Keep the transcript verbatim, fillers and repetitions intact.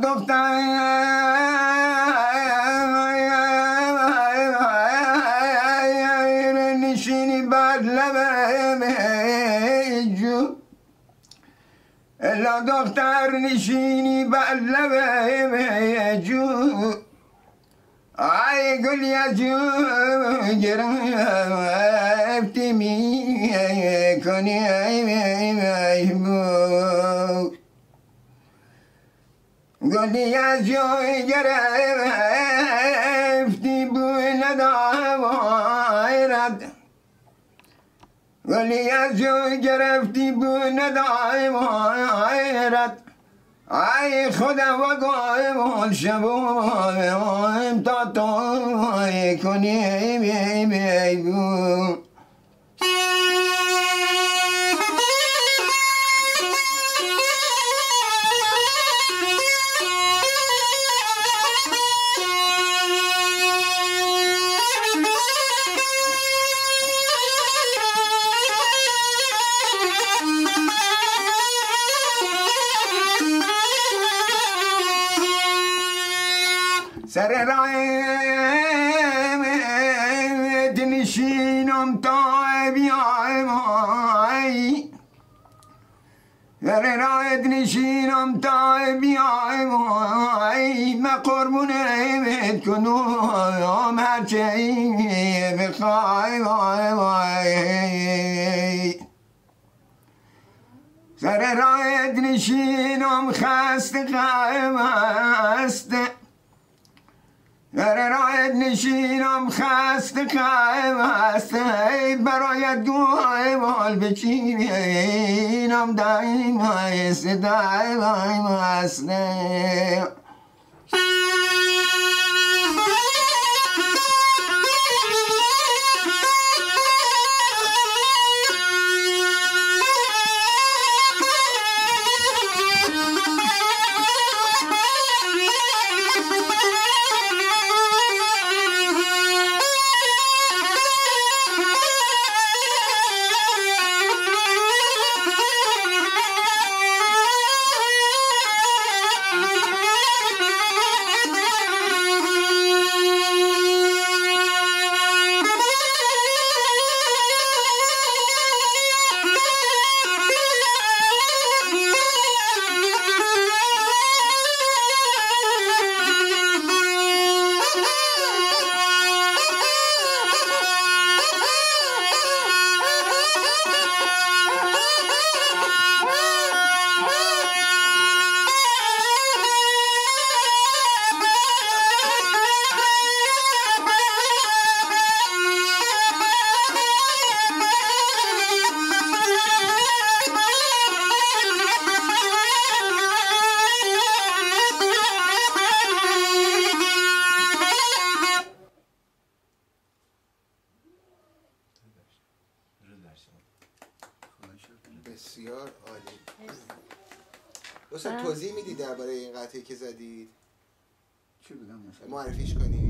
لو دختار نشيني بقلبها يا جو عاي قل يا جو جربتي مي كوني مهموم قل يا جو جربتي بولد عمايرد قل يا جو جربتي بولد عمايرد أي خدا وقايم شبوم تطوي كوني بيبو سرراي تنشينم طيب يا ماي سرراي تنشينم طيب يا ماي ما قربوني تكونوا ما شيء بخاي ماي سرراي تنشينم خست قايم است رايت نشينم خست قائم هست برای دوام بچینم دایم هست دایم هست بسیار عالی. دوستان توضیح میدید درباره این قطعه که زدید؟ چی بگم مثلا؟ معرفیش کنید.